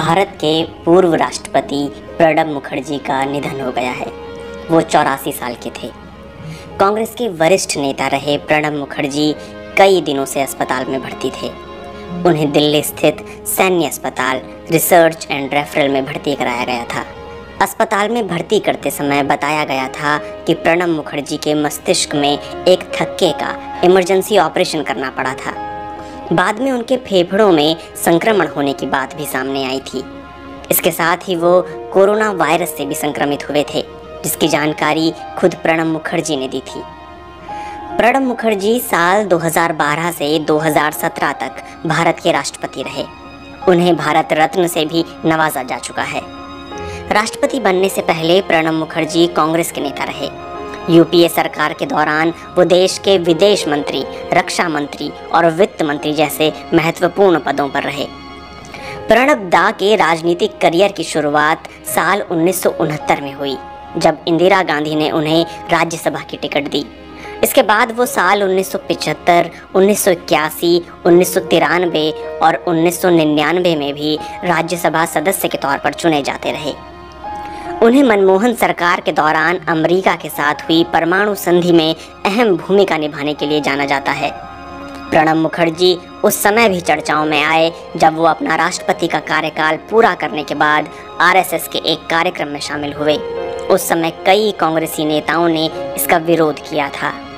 भारत के पूर्व राष्ट्रपति प्रणब मुखर्जी का निधन हो गया है। वो 84 साल के थे। कांग्रेस के वरिष्ठ नेता रहे प्रणब मुखर्जी कई दिनों से अस्पताल में भर्ती थे। उन्हें दिल्ली स्थित सैन्य अस्पताल रिसर्च एंड रेफरल में भर्ती कराया गया था। अस्पताल में भर्ती करते समय बताया गया था कि प्रणब मुखर्जी के मस्तिष्क में एक थक्के का इमरजेंसी ऑपरेशन करना पड़ा था। बाद में उनके फेफड़ों में संक्रमण होने की बात भी सामने आई थी। इसके साथ ही वो कोरोना वायरस से भी संक्रमित हुए थे, जिसकी जानकारी खुद प्रणब मुखर्जी ने दी थी। प्रणब मुखर्जी साल 2012 से 2017 तक भारत के राष्ट्रपति रहे। उन्हें भारत रत्न से भी नवाजा जा चुका है। राष्ट्रपति बनने से पहले प्रणब मुखर्जी कांग्रेस के नेता रहे। यूपीए सरकार के दौरान वो देश के विदेश मंत्री, रक्षा मंत्री और वित्त मंत्री जैसे महत्वपूर्ण पदों पर रहे। प्रणब दा के राजनीतिक करियर की शुरुआत साल 1969 में हुई, जब इंदिरा गांधी ने उन्हें राज्यसभा की टिकट दी। इसके बाद वो साल 1975, 1981, 1993 और 1999 में भी राज्यसभा सदस्य के तौर पर चुने जाते रहे। उन्हें मनमोहन सरकार के दौरान अमेरिका के साथ हुई परमाणु संधि में अहम भूमिका निभाने के लिए जाना जाता है। प्रणब मुखर्जी उस समय भी चर्चाओं में आए जब वो अपना राष्ट्रपति का कार्यकाल पूरा करने के बाद आरएसएस के एक कार्यक्रम में शामिल हुए। उस समय कई कांग्रेसी नेताओं ने इसका विरोध किया था।